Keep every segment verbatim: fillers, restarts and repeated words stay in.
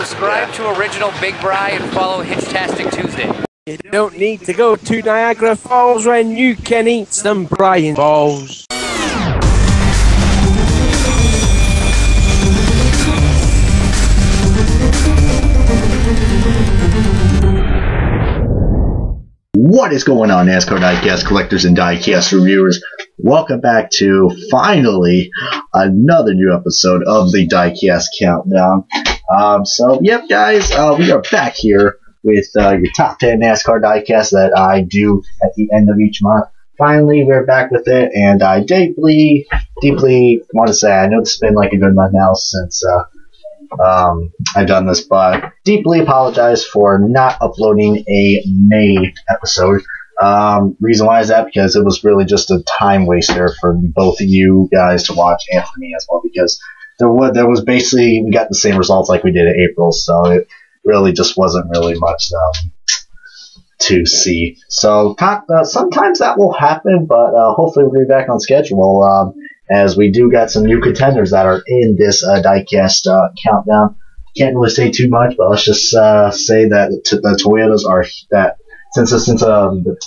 subscribe yeah. to Original Big Bri and follow Hitchtastic Tuesday. You don't need to go to Niagara Falls when you can eat some Brian balls. What is going on, NASCAR Diecast collectors and Diecast reviewers? Welcome back to, finally, another new episode of the Diecast Countdown. Um, so, yep, guys, uh, we are back here with uh, your top ten NASCAR Diecast that I do at the end of each month. Finally, we're back with it, and I deeply, deeply want to say, I know it's been like a good month now since uh, Um, I've done this, but deeply apologize for not uploading a May episode. Um, reason why is that because it was really just a time waster for both of you guys to watch and for me as well, because there was, there was basically, we got the same results like we did in April, so it really just wasn't really much um, to see. So uh, sometimes that will happen, but uh, hopefully we'll be back on schedule. Um, As we do got some new contenders that are in this uh, Diecast uh, countdown. Can't really say too much, but let's just uh, say that t the Toyotas are that since since um, the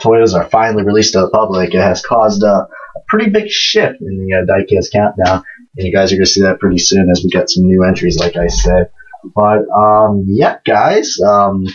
Toyotas are finally released to the public, it has caused uh, a pretty big shift in the uh, Diecast countdown, and you guys are gonna see that pretty soon as we get some new entries, like I said. But um, yeah, guys. Um,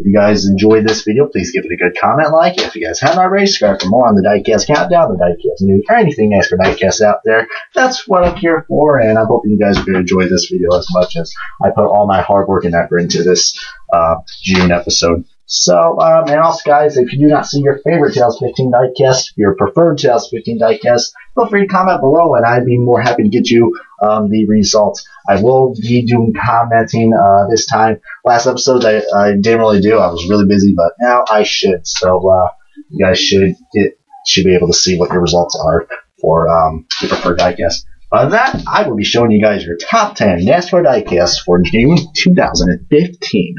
If you guys enjoyed this video, please give it a good comment, like it. If you guys haven't already, subscribe for more on the Diecast Countdown, the Diecast News, or anything nice for Diecast out there. That's what I'm here for, and I'm hoping you guys are going to enjoy this video as much as I put all my hard work and effort into this uh, June episode. So, um, and also, guys, if you do not see your favorite two thousand fifteen Diecast, your preferred two thousand fifteen Diecast, feel free to comment below, and I'd be more happy to get you um, the results. I will be doing commenting uh, this time. Last episode, I, I didn't really do. I was really busy, but now I should. So, uh, you guys should get, should be able to see what your results are for um, your preferred Diecast. By that, I will be showing you guys your top ten NASCAR Diecasts for June two thousand fifteen.